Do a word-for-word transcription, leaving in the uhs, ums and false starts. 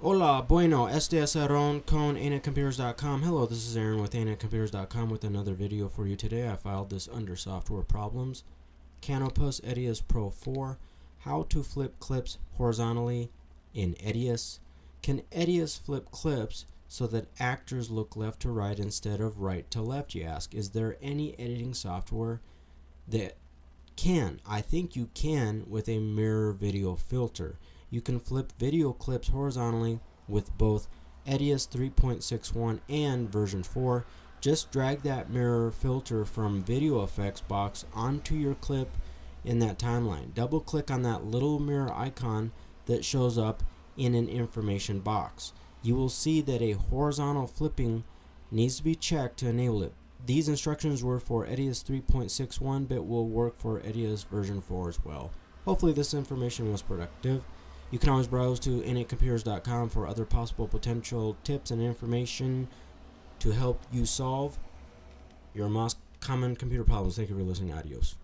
Hola, bueno, este es Aaron con Ana Computers dot com. Hello, this is Aaron with Ana Computers dot com with another video for you today. I filed this under software problems. Canopus EDIUS Pro four, how to flip clips horizontally in EDIUS. Can EDIUS flip clips so that actors look left to right instead of right to left, you ask? Is there any editing software that can? I think you can with a mirror video filter. You can flip video clips horizontally with both EDIUS three point six one and version four. Just drag that mirror filter from video effects box onto your clip in that timeline. Double click on that little mirror icon that shows up in an information box. You will see that a horizontal flipping needs to be checked to enable it. These instructions were for EDIUS three point six one, but will work for EDIUS version four as well. Hopefully this information was productive. You can always browse to Ana Computers dot com for other possible potential tips and information to help you solve your most common computer problems. Thank you for listening. Adios.